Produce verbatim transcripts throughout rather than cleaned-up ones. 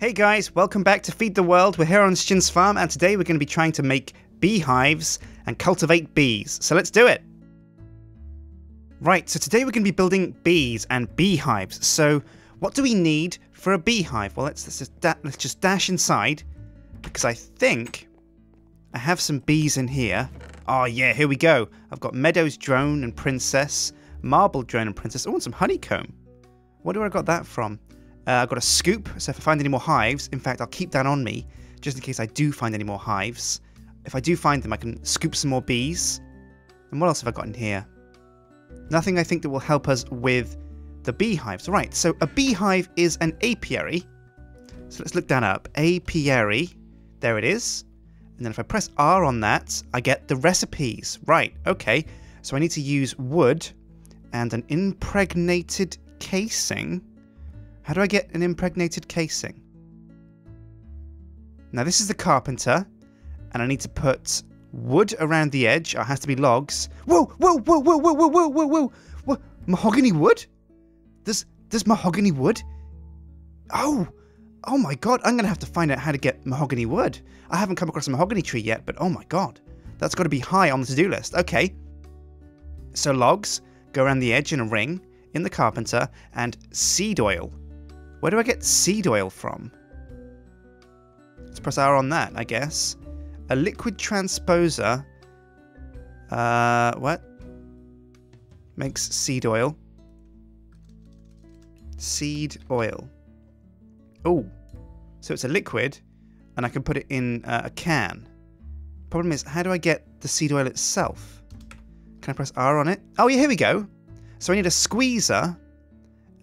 Hey guys, welcome back to Feed the World. We're here on Shin's Farm and today we're going to be trying to make beehives and cultivate bees. So let's do it! Right, so today we're going to be building bees and beehives. So what do we need for a beehive? Well, let's, let's, just, da let's just dash inside because I think I have some bees in here. Oh yeah, here we go. I've got Meadow's drone and princess, marble drone and princess. Oh, and some honeycomb. Where do I got that from? Uh, I've got a scoop, so if I find any more hives, in fact, I'll keep that on me, just in case I do find any more hives. If I do find them, I can scoop some more bees. And what else have I got in here? Nothing, I think, that will help us with the beehives. Right, so a beehive is an apiary. So let's look that up. Apiary. There it is. And then if I press R on that, I get the recipes. Right, okay. So I need to use wood and an impregnated casing. How do I get an impregnated casing? Now this is the carpenter, and I need to put wood around the edge. Oh, it has to be logs. Whoa, whoa, whoa, whoa, whoa, whoa, whoa, whoa, whoa! Mahogany wood? There's, there's mahogany wood? Oh, oh my god, I'm gonna have to find out how to get mahogany wood. I haven't come across a mahogany tree yet, but oh my god, that's gotta be high on the to-do list. Okay, so logs go around the edge in a ring, in the carpenter, and seed oil. Where do I get seed oil from? Let's press R on that, I guess. A liquid transposer. Uh, what? Makes seed oil. Seed oil. Oh, so it's a liquid, and I can put it in uh, a can. Problem is, how do I get the seed oil itself? Can I press R on it? Oh yeah, here we go. So I need a squeezer.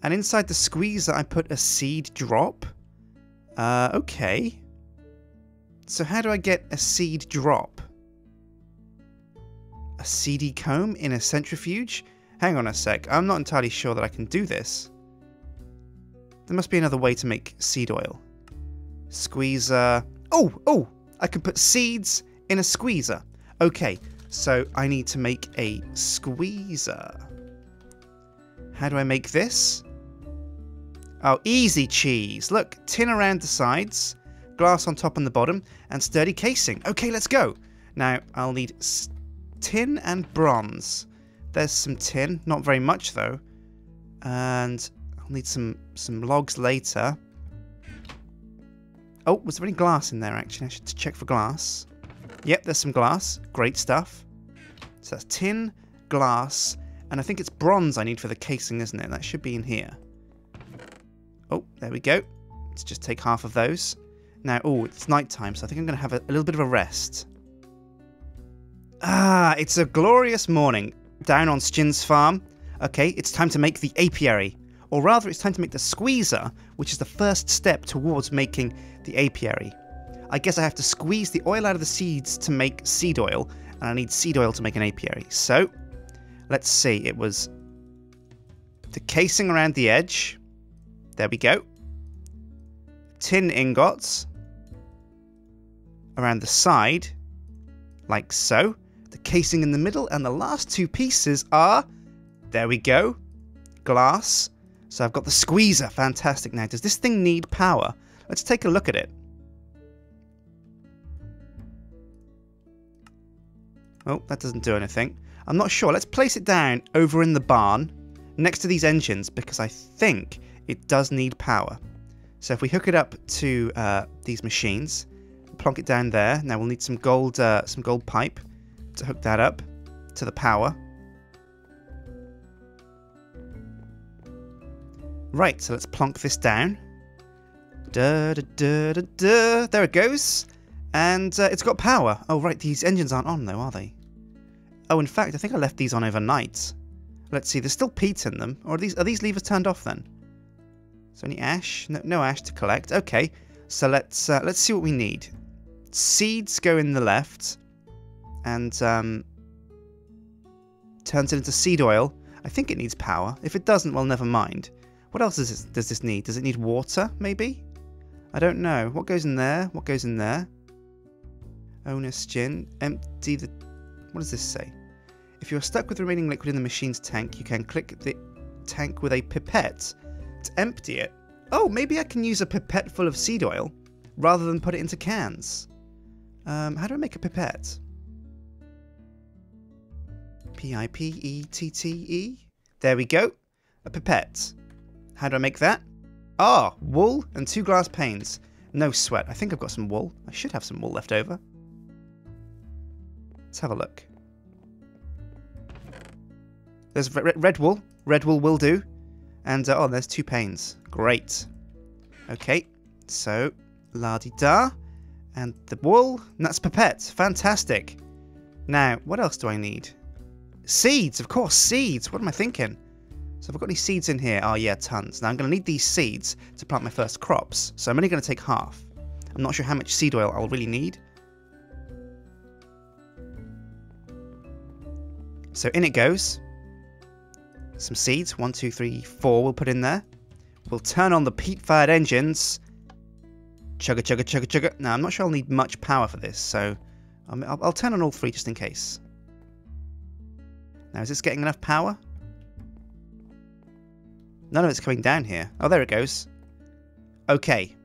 And inside the squeezer, I put a seed drop. Uh, okay. So how do I get a seed drop? A seedy comb in a centrifuge? Hang on a sec. I'm not entirely sure that I can do this. There must be another way to make seed oil. Squeezer. Oh, oh! I can put seeds in a squeezer. Okay, so I need to make a squeezer. How do I make this? Oh, easy cheese. Look, tin around the sides, glass on top and the bottom, and sturdy casing. Okay, let's go. Now, I'll need tin and bronze. There's some tin, not very much though. And I'll need some, some logs later. Oh, was there any glass in there actually? I should check for glass. Yep, there's some glass. Great stuff. So that's tin, glass, and I think it's bronze I need for the casing, isn't it? That should be in here. Oh, there we go. Let's just take half of those. Now, oh, it's night time, so I think I'm going to have a, a little bit of a rest. Ah, it's a glorious morning down on Shin's Farm. Okay, it's time to make the apiary. Or rather, it's time to make the squeezer, which is the first step towards making the apiary. I guess I have to squeeze the oil out of the seeds to make seed oil, and I need seed oil to make an apiary. So let's see, it was the casing around the edge. There we go. Tin ingots around the side, like so. The casing in the middle, and the last two pieces are, there we go, glass. So I've got the squeezer, fantastic. Now, does this thing need power? Let's take a look at it. Oh, that doesn't do anything. I'm not sure. Let's place it down over in the barn next to these engines because I think it does need power. So if we hook it up to uh, these machines, plonk it down there. Now we'll need some gold, uh, some gold pipe to hook that up to the power. Right, so let's plonk this down. Da, da, da, da, da. There it goes. And uh, it's got power. Oh, right, these engines aren't on though, are they? Oh, in fact, I think I left these on overnight. Let's see, there's still peat in them. Or are these, are these levers turned off then? So any ash? No, no ash to collect. Okay, so let's uh, let's see what we need. Seeds go in the left, and um, turns it into seed oil. I think it needs power. If it doesn't, well, never mind. What else does this, does this need? Does it need water? Maybe. I don't know. What goes in there? What goes in there? Owner Sjin. Empty the. What does this say? If you're stuck with remaining liquid in the machine's tank, you can click the tank with a pipette to empty it. Oh, maybe I can use a pipette full of seed oil rather than put it into cans. Um, how do I make a pipette? P I P E T T E. There we go. A pipette. How do I make that? Ah, wool and two glass panes. No sweat. I think I've got some wool. I should have some wool left over. Let's have a look. There's red wool. Red wool will do. And, uh, oh, there's two panes. Great. Okay. So, la-di-da. And the wool. And that's pipette. Fantastic. Now, what else do I need? Seeds, of course, seeds. What am I thinking? So have I got any seeds in here? Oh yeah, tons. Now I'm going to need these seeds to plant my first crops. So I'm only going to take half. I'm not sure how much seed oil I'll really need. So in it goes. Some seeds. One, two, three, four we'll put in there. We'll turn on the peat-fired engines. Chugga, chugga, chugga, chugga. Now I'm not sure I'll need much power for this. So I'll, I'll turn on all three just in case. Now, is this getting enough power? None of it's coming down here. Oh, there it goes. Okay.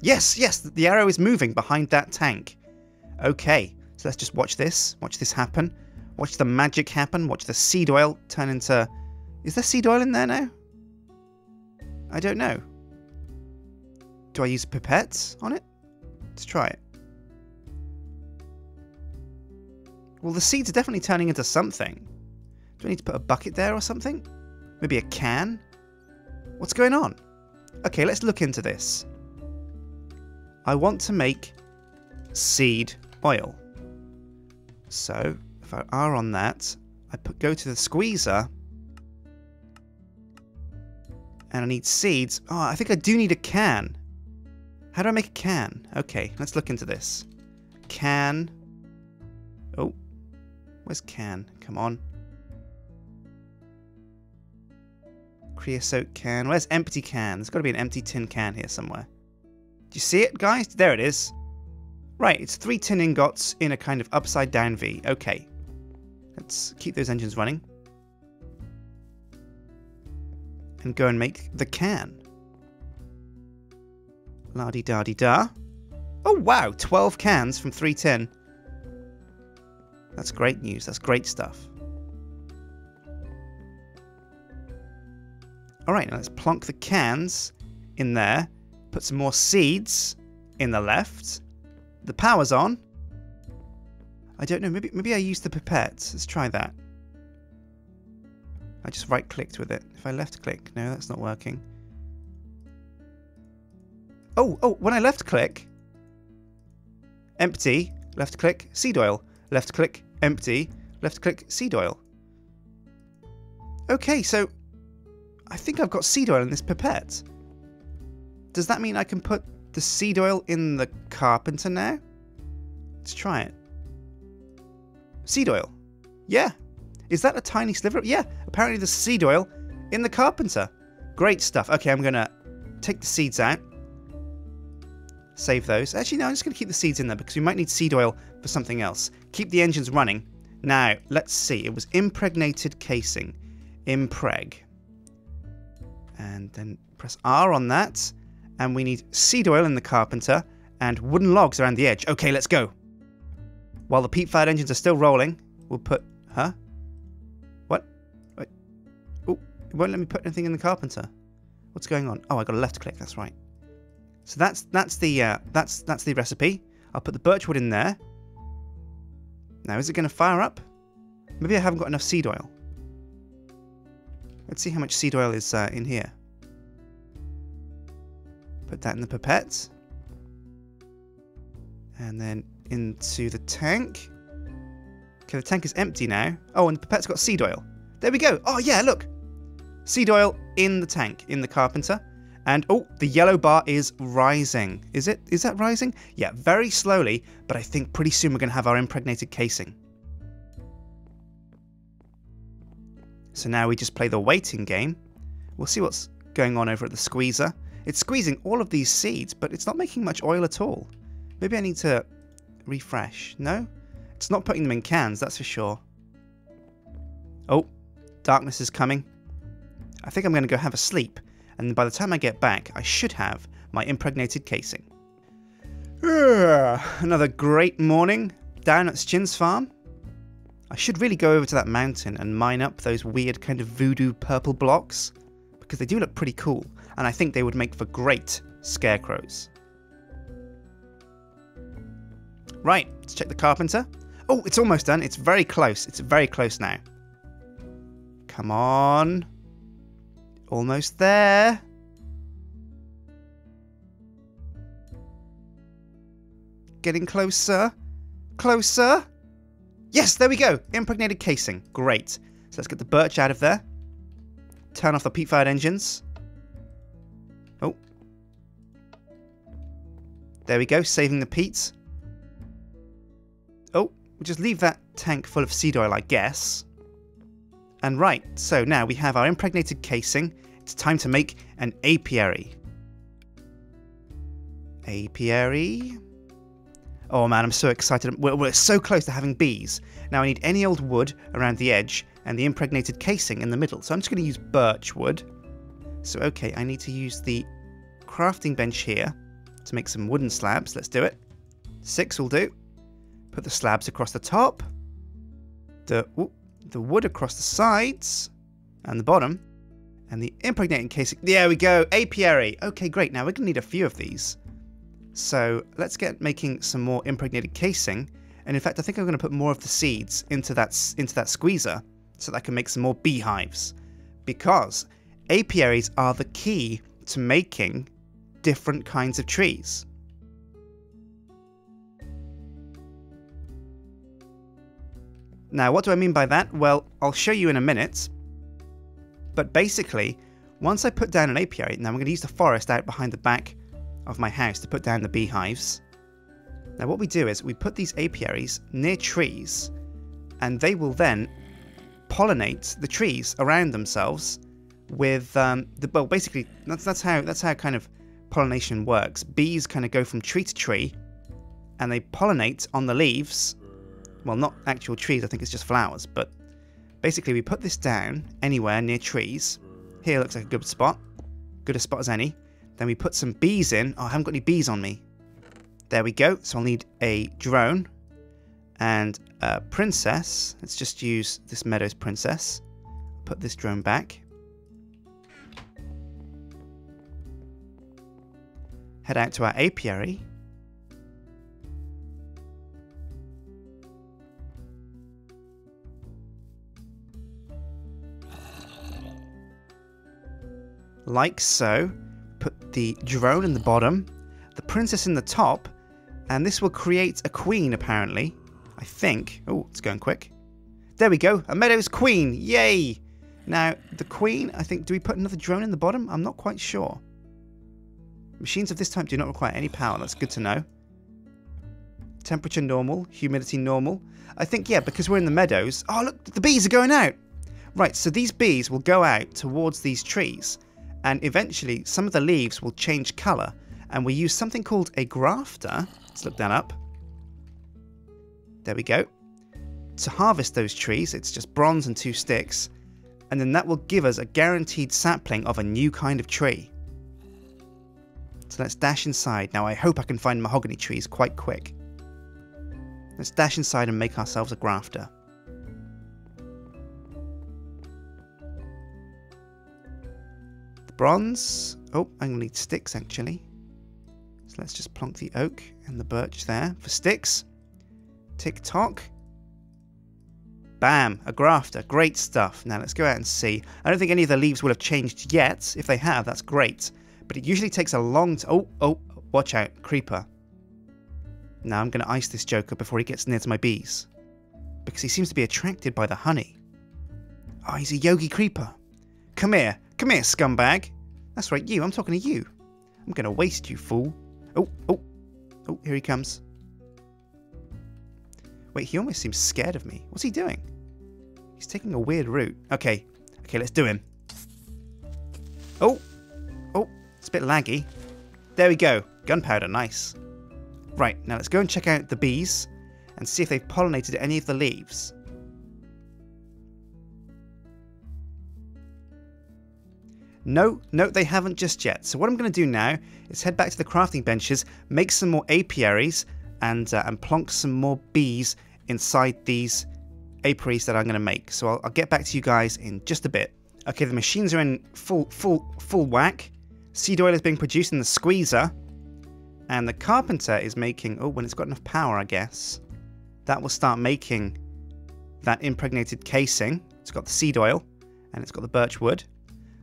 Yes, yes, the arrow is moving behind that tank. Okay, so let's just watch this. Watch this happen. Watch the magic happen. Watch the seed oil turn into... Is there seed oil in there now? I don't know. Do I use pipettes on it? Let's try it. Well, the seeds are definitely turning into something. Do I need to put a bucket there or something? Maybe a can? What's going on? Okay, let's look into this. I want to make seed oil. So, if I are on that, I put, go to the squeezer. And I need seeds. Oh, I think I do need a can. How do I make a can? Okay, let's look into this. Can. Oh, where's can? Come on. Creosote can. Where's empty can? There's got to be an empty tin can here somewhere. Do you see it, guys? There it is. Right, it's three tin ingots in a kind of upside down V. Okay. Let's keep those engines running. And go and make the can. La-di-da-di-da. Oh, wow. twelve cans from three tin. That's great news. That's great stuff. Alright, now let's plonk the cans in there, put some more seeds in the left. The power's on. I don't know, maybe maybe I use the pipette. Let's try that. I just right-clicked with it. If I left-click, no, that's not working. Oh, oh, when I left-click, empty, left-click, seed oil, left-click, empty, left-click, seed oil. Okay, so... I think I've got seed oil in this pipette. Does that mean I can put the seed oil in the carpenter now? Let's try it. Seed oil. Yeah. Is that a tiny sliver? Yeah. Apparently there's seed oil in the carpenter. Great stuff. Okay, I'm going to take the seeds out. Save those. Actually, no, I'm just going to keep the seeds in there because we might need seed oil for something else. Keep the engines running. Now, let's see. It was impregnated casing. Impreg. And then press R on that. And we need seed oil in the carpenter and wooden logs around the edge. Okay, let's go. While the peat-fired engines are still rolling, we'll put... Huh? What? Wait. Oh, it won't let me put anything in the carpenter. What's going on? Oh, I got a left click. That's right. So that's that's the uh, that's that's the recipe. I'll put the birchwood in there. Now, is it going to fire up? Maybe I haven't got enough seed oil. Let's see how much seed oil is uh, in here. Put that in the pipette. And then into the tank. Okay, the tank is empty now. Oh, and the pipette's got seed oil. There we go. Oh, yeah, look. Seed oil in the tank, in the carpenter. And, oh, the yellow bar is rising. Is it? Is that rising? Yeah, very slowly, but I think pretty soon we're going to have our impregnated casing. So now we just play the waiting game. We'll see what's going on over at the squeezer. It's squeezing all of these seeds, but it's not making much oil at all. Maybe I need to refresh. No? It's not putting them in cans, that's for sure. Oh, darkness is coming. I think I'm going to go have a sleep, and by the time I get back, I should have my impregnated casing. Urgh, another great morning down at Shin's Farm. I should really go over to that mountain and mine up those weird kind of voodoo purple blocks, because they do look pretty cool, and I think they would make for great scarecrows. Right, let's check the carpenter. Oh, it's almost done. It's very close. It's very close now. Come on. Almost there. Getting closer. Closer. Yes, there we go. Impregnated casing. Great. So let's get the birch out of there. Turn off the peat-fired engines. Oh. There we go. Saving the peat. Oh, we'll just leave that tank full of seed oil, I guess. And right, so now we have our impregnated casing. It's time to make an apiary. Apiary. Oh man, I'm so excited. We're, we're so close to having bees. Now I need any old wood around the edge and the impregnated casing in the middle. So I'm just going to use birch wood. So okay, I need to use the crafting bench here to make some wooden slabs. Let's do it. Six will do. Put the slabs across the top, the, ooh, the wood across the sides and the bottom, and the impregnating casing. There we go, apiary. Okay, great. Now we're going to need a few of these. So let's get making some more impregnated casing. And in fact, I think I'm going to put more of the seeds into that, into that squeezer so that I can make some more beehives. Because apiaries are the key to making different kinds of trees. Now, what do I mean by that? Well, I'll show you in a minute. But basically, once I put down an apiary, now I'm going to use the forest out behind the back of my house to put down the beehives. Now, what we do is we put these apiaries near trees, and they will then pollinate the trees around themselves with um, the well. Basically, that's that's how that's how kind of pollination works. Bees kind of go from tree to tree, and they pollinate on the leaves. Well, not actual trees, I think it's just flowers, but basically we put this down anywhere near trees. Here looks like a good spot, good a spot as any. Then we put some bees in. Oh, I haven't got any bees on me. There we go. So I'll need a drone and a princess. Let's just use this meadow's princess. Put this drone back. Head out to our apiary. Like so, put the drone in the bottom, the princess in the top, and this will create a queen apparently, I think. Oh, it's going quick. There we go, a meadow's queen, yay! Now, the queen, I think, do we put another drone in the bottom? I'm not quite sure. Machines of this type do not require any power, that's good to know. Temperature normal, humidity normal. I think, yeah, because we're in the meadows. Oh look, the bees are going out! Right, so these bees will go out towards these trees, and eventually some of the leaves will change colour, and we use something called a grafter, let's look that up, there we go, to harvest those trees. It's just bronze and two sticks, and then that will give us a guaranteed sapling of a new kind of tree. So let's dash inside. Now I hope I can find mahogany trees quite quick. Let's dash inside and make ourselves a grafter. Bronze. Oh, I'm going to need sticks actually. So let's just plonk the oak and the birch there for sticks. Tick tock. Bam, a grafter. Great stuff. Now let's go out and see. I don't think any of the leaves will have changed yet. If they have, that's great. But it usually takes a long time. Oh, oh, watch out. Creeper. Now I'm going to ice this joker before he gets near to my bees. Because he seems to be attracted by the honey. Oh, he's a yogi creeper. Come here. Come here, scumbag. That's right, you. I'm talking to you. I'm going to waste you, fool. Oh, oh. Oh, here he comes. Wait, he almost seems scared of me. What's he doing? He's taking a weird route. Okay. Okay, let's do him. Oh. Oh, it's a bit laggy. There we go. Gunpowder, nice. Right, now let's go and check out the bees and see if they've pollinated any of the leaves. No, no, they haven't just yet. So what I'm going to do now is head back to the crafting benches, make some more apiaries, and uh, and plonk some more bees inside these apiaries that I'm going to make. So I'll, I'll get back to you guys in just a bit. Okay, the machines are in full, full, full whack. Seed oil is being produced in the squeezer, and the carpenter is making. Oh, when it's got enough power, I guess that will start making that impregnated casing. It's got the seed oil, and it's got the birch wood.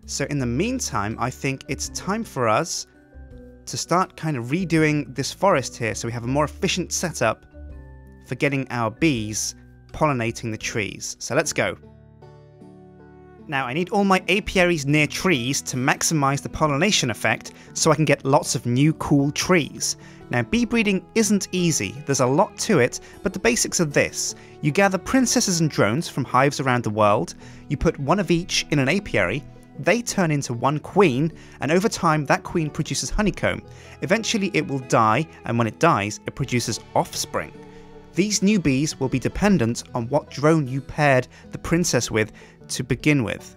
So in the meantime, I think it's time for us to start kind of redoing this forest here so we have a more efficient setup for getting our bees pollinating the trees. So let's go. Now I need all my apiaries near trees to maximize the pollination effect so I can get lots of new cool trees. Now bee breeding isn't easy, there's a lot to it, but the basics are this. You gather princesses and drones from hives around the world, you put one of each in an apiary, they turn into one queen, and over time that queen produces honeycomb. Eventually it will die, and when it dies it produces offspring. These new bees will be dependent on what drone you paired the princess with to begin with.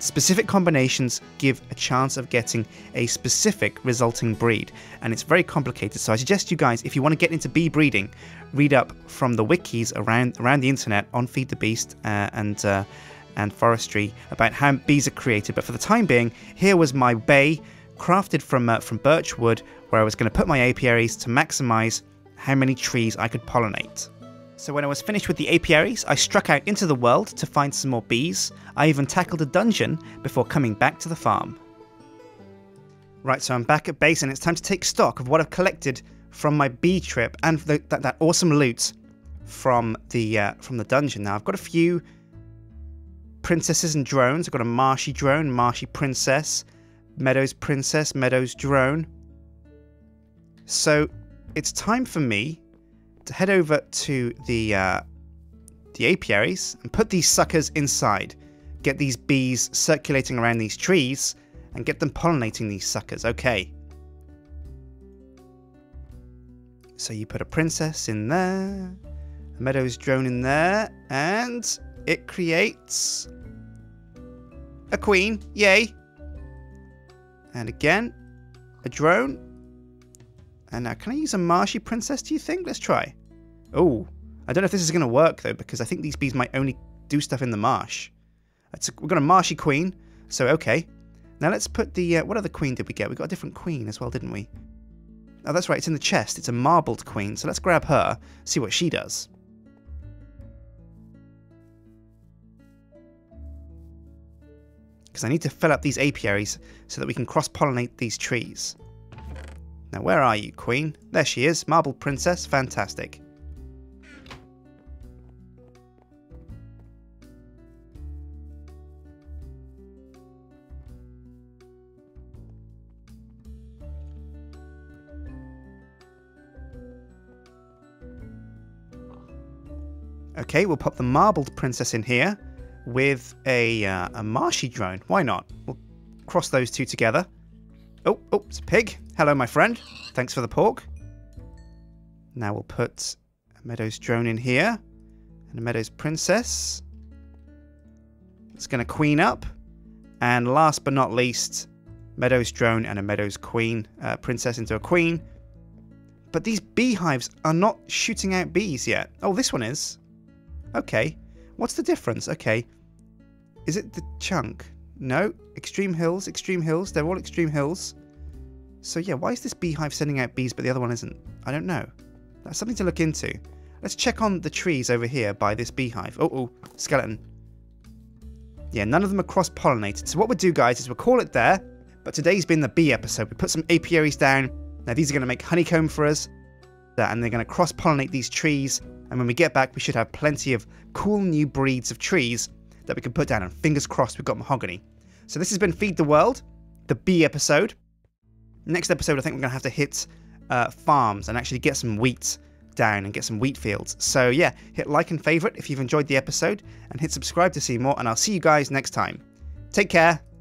Specific combinations give a chance of getting a specific resulting breed, and it's very complicated, so I suggest you guys, if you want to get into bee breeding, read up from the wikis around around the internet on Feed the Beast uh, and uh, and forestry about how bees are created. But for the time being, here was my bay crafted from uh, from birch wood, where I was going to put my apiaries to maximize how many trees I could pollinate. So when I was finished with the apiaries, I struck out into the world to find some more bees. I even tackled a dungeon before coming back to the farm. Right, so I'm back at base, and it's time to take stock of what I've collected from my bee trip and the, that, that awesome loot from the uh, from the dungeon. Now I've got a few princesses and drones. I've got a marshy drone, marshy princess, meadows princess, meadows drone. So it's time for me to head over to the uh, the apiaries and put these suckers inside. Get these bees circulating around these trees and get them pollinating these suckers. Okay. So you put a princess in there, a meadows drone in there, and it creates a queen. Yay! And again, a drone. And now, can I use a marshy princess, do you think? Let's try. Oh, I don't know if this is going to work, though, because I think these bees might only do stuff in the marsh. It's a, we've got a marshy queen, so okay. Now let's put the... Uh, what other queen did we get? We got a different queen as well, didn't we? Oh, that's right, it's in the chest. It's a marbled queen, so let's grab her, see what she does. Because I need to fill up these apiaries so that we can cross-pollinate these trees. Now, where are you, Queen? There she is, Marble Princess, fantastic. Okay, we'll pop the Marbled Princess in here with a, uh, a marshy drone. Why not? We'll cross those two together. Oh, oh, it's a pig. Hello, my friend. Thanks for the pork. Now we'll put a meadows drone in here and a meadows princess. It's going to queen up. And last but not least, meadows drone and a meadows queen, uh, princess into a queen. But these beehives are not shooting out bees yet. Oh, this one is. Okay. What's the difference? Okay. Is it the chunk? No, extreme hills, extreme hills, they're all extreme hills. So yeah, why is this beehive sending out bees but the other one isn't? I don't know. That's something to look into. Let's check on the trees over here by this beehive. Oh, oh, skeleton. Yeah, none of them are cross-pollinated. So what we'll do, guys, is we'll call it there. But today's been the bee episode. We put some apiaries down. Now these are going to make honeycomb for us. And they're going to cross-pollinate these trees. And when we get back, we should have plenty of cool new breeds of trees that we can put down. And fingers crossed, we've got mahogany. So this has been Feed the World, the bee episode. Next episode, I think we're going to have to hit uh, farms and actually get some wheat down and get some wheat fields. So yeah, hit like and favourite if you've enjoyed the episode, and hit subscribe to see more, and I'll see you guys next time. Take care.